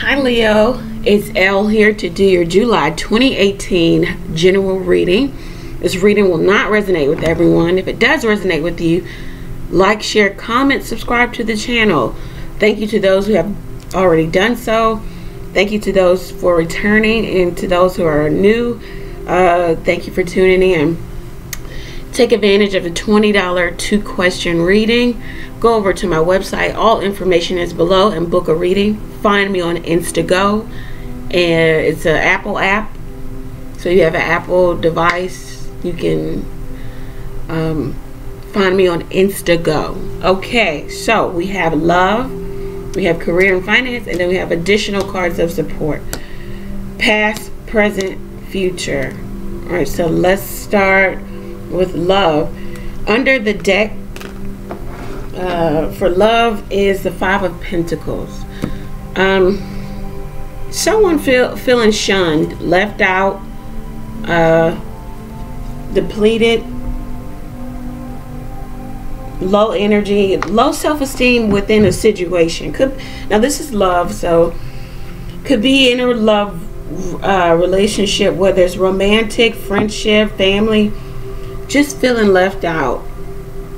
Hi Leo, it's Elle here to do your July 2018 general reading. This reading will not resonate with everyone. If it does resonate with you, like, share, comment, subscribe to the channel. Thank you to those who have already done so. Thank you to those for returning, and to those who are new, thank you for tuning in. Take advantage of the $20 two-question reading. Go over to my website. All information is below, and book a reading. Find me on Instago, and it's an Apple app. So you have an Apple device, you can find me on Instago. Okay, so we have love, we have career and finance, and then we have additional cards of support. Past, present, future. All right, so let's start with love. Under the deck for love is the Five of Pentacles. Someone feeling shunned, left out, depleted, low energy, low self-esteem within a situation. Now this is love, so could be in a love relationship, whether it's romantic, friendship, family. Just feeling left out,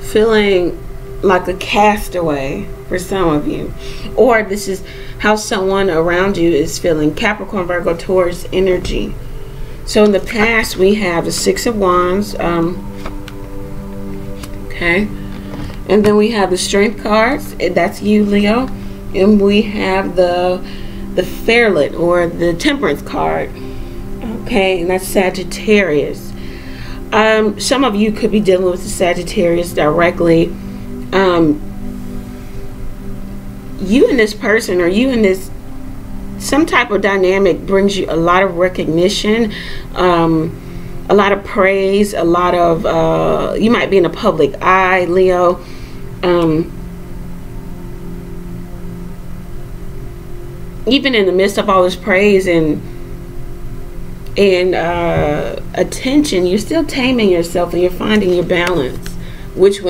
feeling like a castaway for some of you. Or this is how someone around you is feeling. Capricorn, Virgo, Taurus energy. So in the past we have the Six of Wands, okay, and then we have the Strength cards, that's you Leo, and we have the Ferret or the Temperance card, okay, and that's Sagittarius. Some of you could be dealing with the Sagittarius directly. You and this person, or you and this some type of dynamic, brings you a lot of recognition, a lot of praise, a lot of you might be in the public eye, Leo. Even in the midst of all this praise and attention, you're still taming yourself and you're finding your balance, which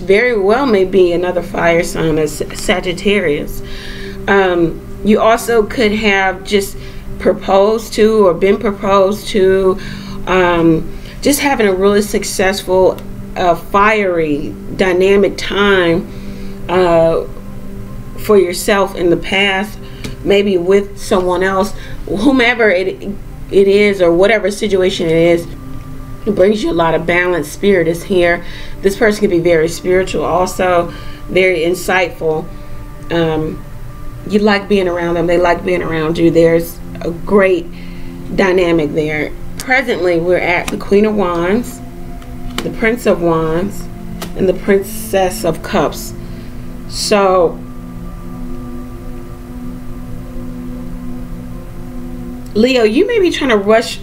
very well may be another fire sign as Sagittarius. You also could have just proposed to or been proposed to, just having a really successful, fiery, dynamic time for yourself in the past, maybe with someone else, whomever it is, or whatever situation it is. It brings you a lot of balance. Spirit is here. This person can be very spiritual, also very insightful. You like being around them, they like being around you. There's a great dynamic there. Presently we're at the Queen of Wands, the Prince of Wands, and the Princess of Cups. So Leo, you may be trying to rush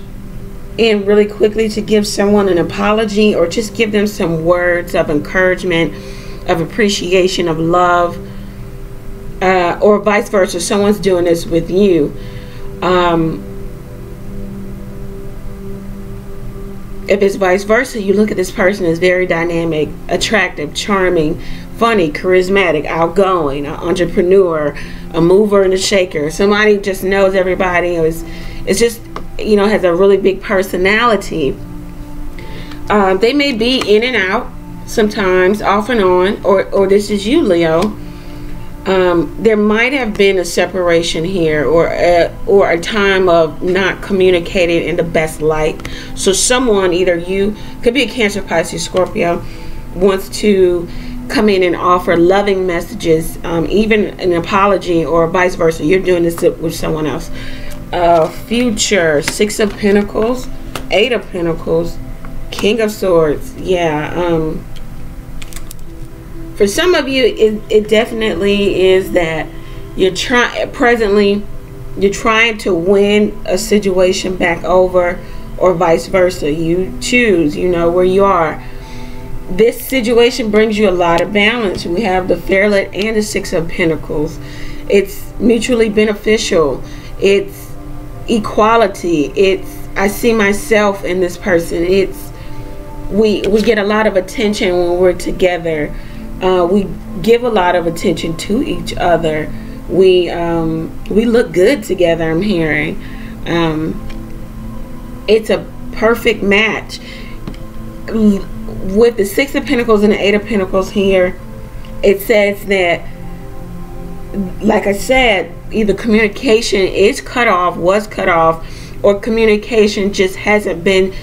in really quickly to give someone an apology, or just give them some words of encouragement, of appreciation, of love, or vice versa. Someone's doing this with you. If it's vice versa, you look at this person as very dynamic, attractive, charming, funny, charismatic, outgoing, an entrepreneur, a mover and a shaker. Somebody just knows everybody. It's just, you know, has a really big personality. They may be in and out sometimes, off and on, or this is you Leo. There might have been a separation here, or a time of not communicating in the best light. So someone, either you, could be a Cancer, Pisces, Scorpio, wants to come in and offer loving messages, even an apology, or vice versa. You're doing this with someone else. Future, Six of Pentacles, Eight of Pentacles, King of Swords. Yeah, for some of you it definitely is that you're presently you're trying to win a situation back over, or vice versa. You choose, you know, where you are. This situation brings you a lot of balance. We have the Ferret and the Six of Pentacles. It's mutually beneficial. It's equality. It's, I see myself in this person. It's, we get a lot of attention when we're together. We give a lot of attention to each other. We look good together, I'm hearing. It's a perfect match. With the 6 of Pentacles and the 8 of Pentacles here, it says that, like I said, either communication is cut off, was cut off, or communication just hasn't been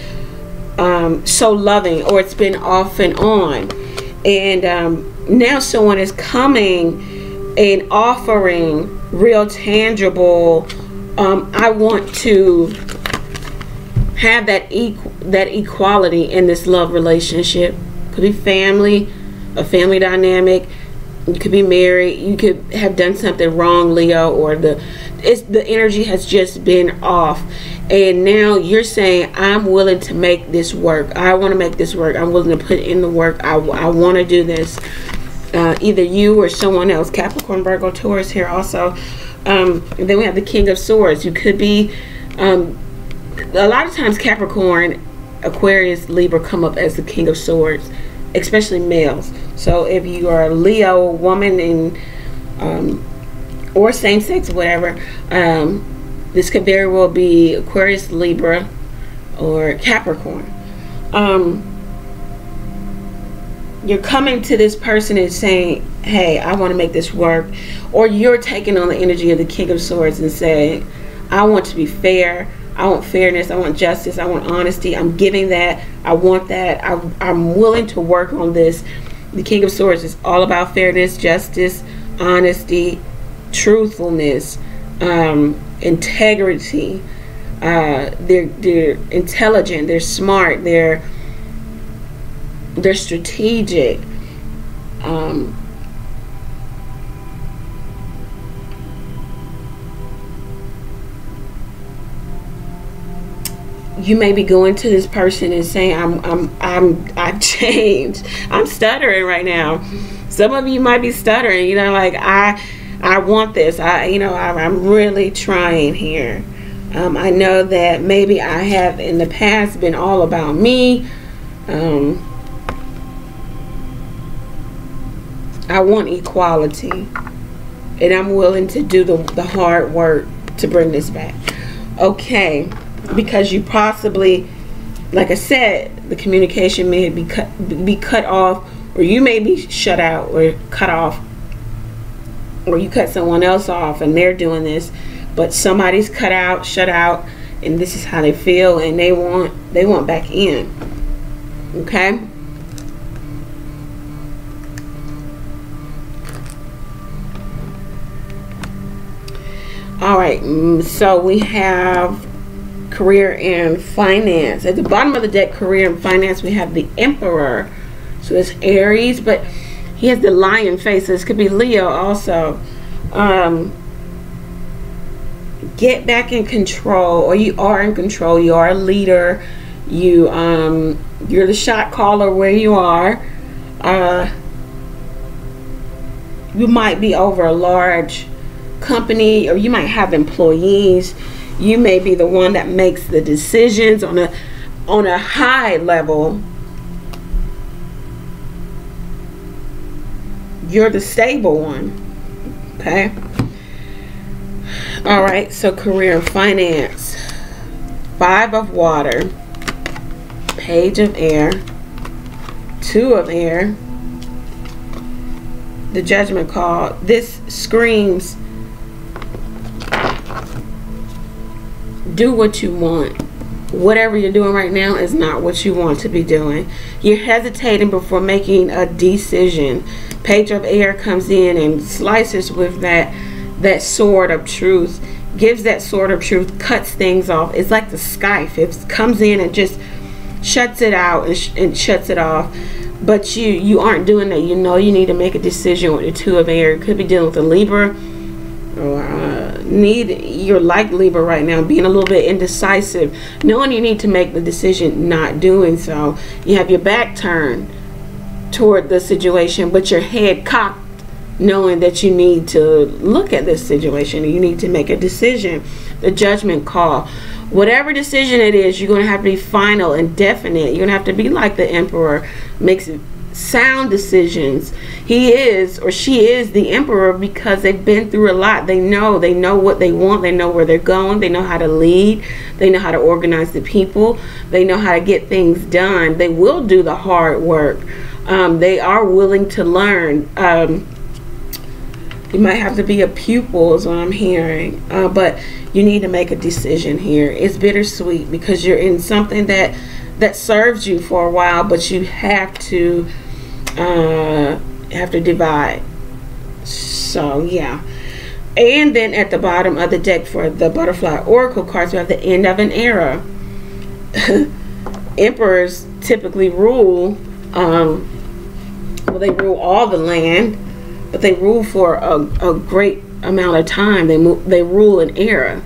so loving, or it's been off and on. And now someone is coming and offering real tangible, I want to have that equality in this love relationship. Could be family, a family dynamic. You could be married. You could have done something wrong, Leo, or the energy has just been off. And now you're saying, I'm willing to make this work. I want to make this work. I'm willing to put in the work. I want to do this. Either you or someone else. Capricorn, Virgo, Taurus here also. And then we have the King of Swords. You could be, a lot of times Capricorn, Aquarius, Libra come up as the King of Swords, especially males. So if you are a Leo woman and or same sex, whatever, this could very well be Aquarius, Libra, or Capricorn. You're coming to this person and saying, hey, I want to make this work, or you're taking on the energy of the King of Swords and saying, I want to be fair. I want fairness, I want justice, I want honesty, I'm giving that, I want that, I'm willing to work on this. The King of Swords is all about fairness, justice, honesty, truthfulness, integrity. They're intelligent, they're smart, they're strategic. You may be going to this person and saying, I've changed. I'm stuttering right now. Some of you might be stuttering, you know, like I want this. I'm really trying here. I know that maybe I have in the past been all about me. I want equality, and I'm willing to do the hard work to bring this back. Okay. Because you possibly, like I said, the communication may be cut off, or you may be shut out or cut off, or you cut someone else off and they're doing this, but somebody's cut out, shut out, and this is how they feel, and they want back in. Okay? All right, so we have career and finance. At the bottom of the deck, career and finance, we have the Emperor. So it's Aries, but he has the lion face. So this could be Leo also. Get back in control, or you are in control. You are a leader. You're the shot caller where you are. You might be over a large company, or you might have employees. You may be the one that makes the decisions on a high level. You're the stable one. Okay. All right. So career and finance. 5 of Water. Page of Air. 2 of Air. The Judgment Call. This screams, do what you want. Whatever you're doing right now is not what you want to be doing. You're hesitating before making a decision. Page of Air comes in and slices with that sword of truth, gives that sword of truth, cuts things off. It's like the scythe. It comes in and just shuts it out and shuts it off. But you aren't doing that. You know you need to make a decision with the 2 of Air. You could be dealing with a Libra, or you're like Libra right now, being a little bit indecisive, knowing you need to make the decision, not doing so. You have your back turned toward the situation, but your head cocked, knowing that you need to look at this situation. You need to make a decision. The Judgment Call. Whatever decision it is, you're going to have to be final and definite. You're going to have to be like the Emperor. Makes sound decisions. He is, or she is, the Emperor because they've been through a lot. They know what they want. They know where they're going. They know how to lead. They know how to organize the people. They know how to get things done. They will do the hard work. They are willing to learn. You might have to be a pupil is what I'm hearing, but you need to make a decision here. It's bittersweet because you're in something that serves you for a while, but you have to divide. So yeah. And then at the bottom of the deck for the butterfly oracle cards, we have the end of an era. Emperors typically rule, well, they rule all the land, but they rule for a great amount of time. They rule an era.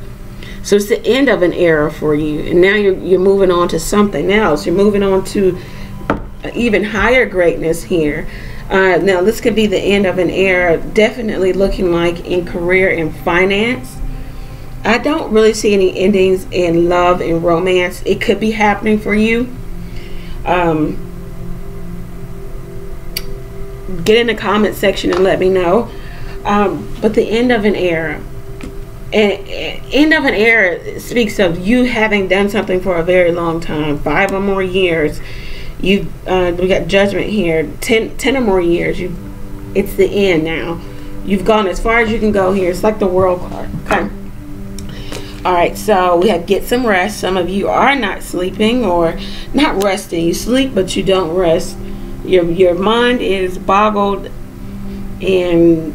So it's the end of an era for you, and now you're moving on to something else. You're moving on to even higher greatness here. Now this could be the end of an era, definitely looking like in career and finance. I don't really see any endings in love and romance. It could be happening for you. Get in the comment section and let me know. But the end of an era. And end of an era speaks of you having done something for a very long time, 5 or more years. We got judgment here. 10 or more years. It's the end now. You've gone as far as you can go here. It's like the world card. Okay. All right. So we have get some rest. Some of you are not sleeping or not resting. You sleep, but you don't rest. Your mind is boggled and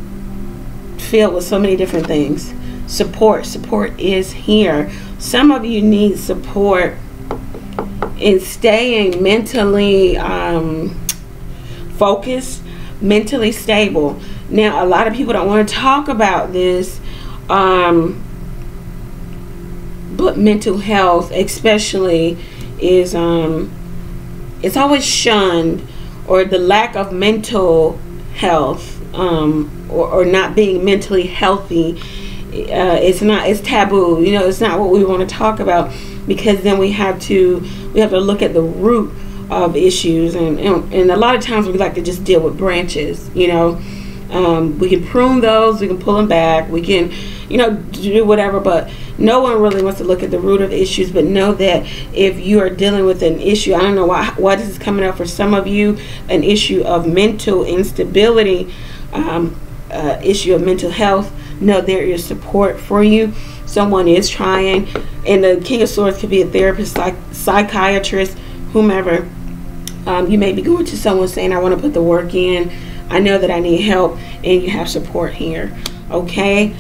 filled with so many different things. Support is here. Some of you need support in staying mentally focused, mentally stable. Now a lot of people don't want to talk about this, but mental health especially is it's always shunned, or the lack of mental health, or not being mentally healthy. It's taboo, you know. It's not what we want to talk about, because then we have to look at the root of issues, and a lot of times we like to just deal with branches, you know. We can prune those, we can pull them back, we can, you know, do whatever, but no one really wants to look at the root of issues. But know that if you are dealing with an issue, I don't know why this is coming up for some of you, an issue of mental instability, issue of mental health, know there is support for you. Someone is trying, and the King of Swords could be a therapist, psychiatrist, whomever. You may be going to someone saying, I want to put the work in, I know that I need help, and you have support here. Okay.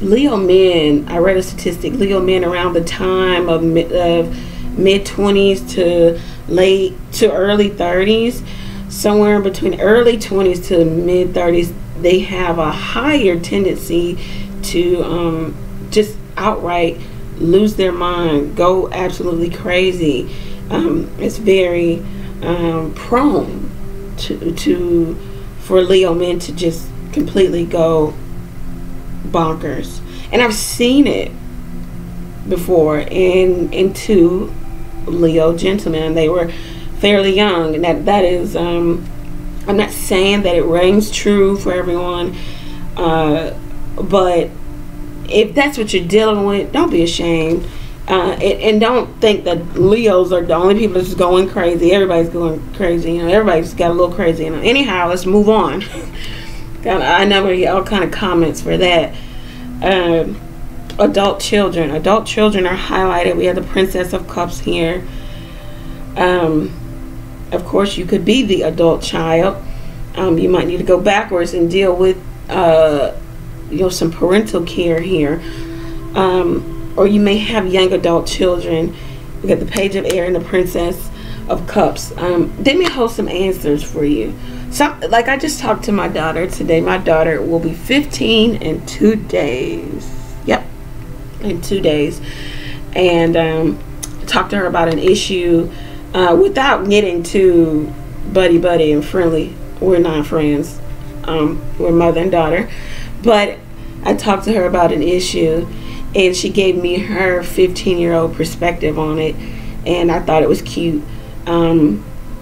Leo men, I read a statistic, Leo men around the time of mid-20s to late to early 30s, somewhere between early 20s to mid-30s, they have a higher tendency to just outright lose their mind, go absolutely crazy. It's very prone for Leo men to just completely go bonkers, and I've seen it before in 2 Leo gentlemen. They were fairly young, and that is I'm not saying that it rings true for everyone, but if that's what you're dealing with, don't be ashamed, and don't think that Leos are the only people that's going crazy. Everybody's going crazy, you know. Everybody's got a little crazy, you know. Anyhow, let's move on. I know we get all kind of comments for that. Adult children are highlighted. We have the Princess of Cups here. Of course, you could be the adult child. You might need to go backwards and deal with you know, some parental care here, or you may have young adult children. We got the Page of Air and the Princess of Cups. They may hold some answers for you. So, like, I just talked to my daughter today. My daughter will be 15 in 2 days. Yep, in 2 days. And talked to her about an issue, without getting too buddy-buddy and friendly. We're not friends. We're mother and daughter. But I talked to her about an issue, and she gave me her 15-year-old perspective on it, and I thought it was cute.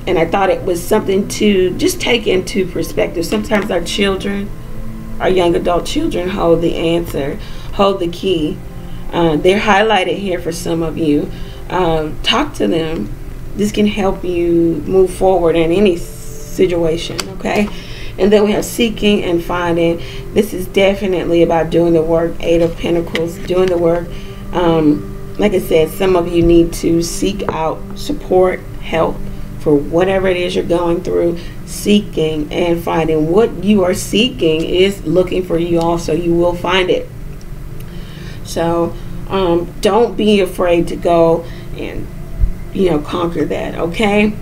And I thought it was something to just take into perspective. Sometimes our children, our young adult children, hold the answer, hold the key. They're highlighted here for some of you. Talk to them. This can help you move forward in any situation, okay? And then we have seeking and finding. This is definitely about doing the work. Eight of Pentacles, doing the work. Like I said, some of you need to seek out support, help for whatever it is you're going through. Seeking and finding. What you are seeking is looking for you also. You will find it. So don't be afraid to go and, you know, conquer that, okay?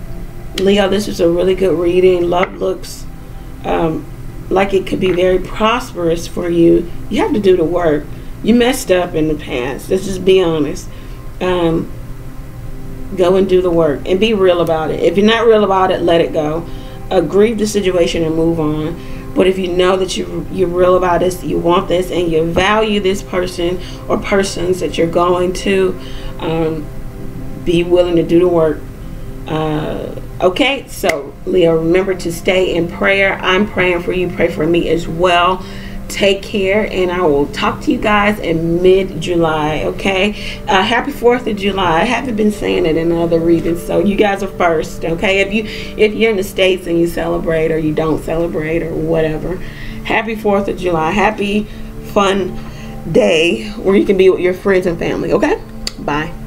Leo, this is a really good reading. Love looks like it could be very prosperous for you. You have to do the work. You messed up in the past. Let's just be honest. Go and do the work and be real about it. If you're not real about it, let it go. Grieve the situation and move on. But if you know that you're real about this, you want this, and you value this person or persons that you're going to, be willing to do the work. Okay, so Leo, remember to stay in prayer. I'm praying for you. Pray for me as well. Take care, and I will talk to you guys in mid-July, okay? Happy 4th of July. I haven't been saying it in other readings, so you guys are first, okay? If you're in the States and you celebrate or you don't celebrate or whatever, happy 4th of July. Happy fun day where you can be with your friends and family, okay? Bye.